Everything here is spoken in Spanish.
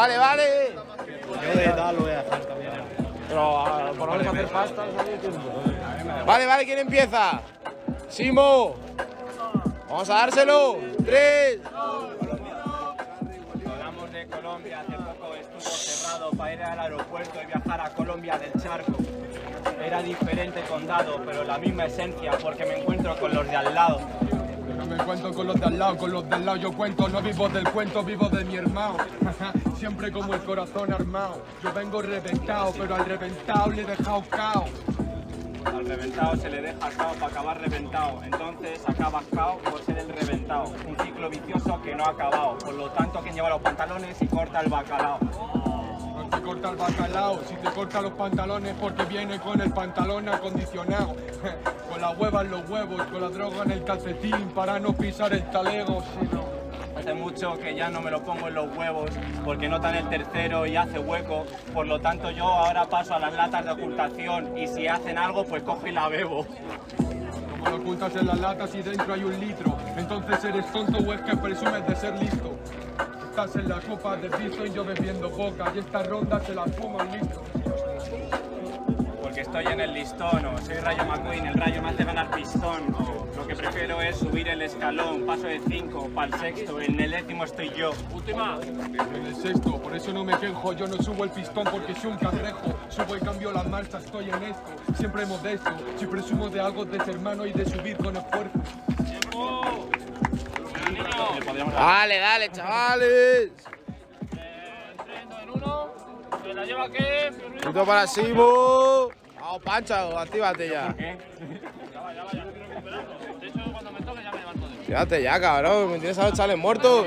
Vale, vale. Yo de tal voy a dejar también. Pero por lo menos hacer pasta, no sale tiempo. Vale, vale, ¿quién empieza? Simo. Vamos a dárselo. 3. Hablamos de Colombia. Hace poco estuvo cerrado para ir al aeropuerto y viajar a Colombia del Charco. Era diferente condado, pero la misma esencia, porque me encuentro con los de al lado. Me encuentro con los de al lado, yo cuento, no vivo del cuento, vivo de mi hermano. Siempre como el corazón armado. Yo vengo reventado, pero al reventado le he dejado cao. Al reventado se le deja cao para acabar reventado. Entonces acabas cao por ser el reventado. Un ciclo vicioso que no ha acabado. Por lo tanto, quien lleva los pantalones y corta el bacalao. Si corta el bacalao, si te corta los pantalones porque viene con el pantalón acondicionado. Con la hueva en los huevos, con la droga en el calcetín para no pisar el talego, sino... Hace mucho que ya no me lo pongo en los huevos porque notan el tercero y hace hueco. Por lo tanto yo ahora paso a las latas de ocultación y si hacen algo pues cojo y la bebo. Como lo ocultas en las latas y dentro hay un litro, entonces eres tonto o es que presumes de ser listo. Estás en la copa de piso y yo bebiendo boca, y esta ronda se la fuma un litro. Porque estoy en el listón, o soy Rayo McQueen, el rayo más de ganar pistón. Lo que prefiero es subir el escalón, paso de 5 para el sexto, en el décimo estoy yo. Última. En el sexto, por eso no me quejo, yo no subo el pistón porque soy un cangrejo. Subo y cambio la marcha, estoy en esto, siempre modesto. Si presumo de algo de ser hermano y de subir con esfuerzo. Dale, dale, chavales. 30 en uno. ¿Se la lleva qué? Punto para Simo. Vamos, Pancho, actívate ya. Ya, estoy recuperando. De hecho, cuando me toque ya me levanto de nuevo. Fíjate ya, cabrón. Me tienes a los chales muertos.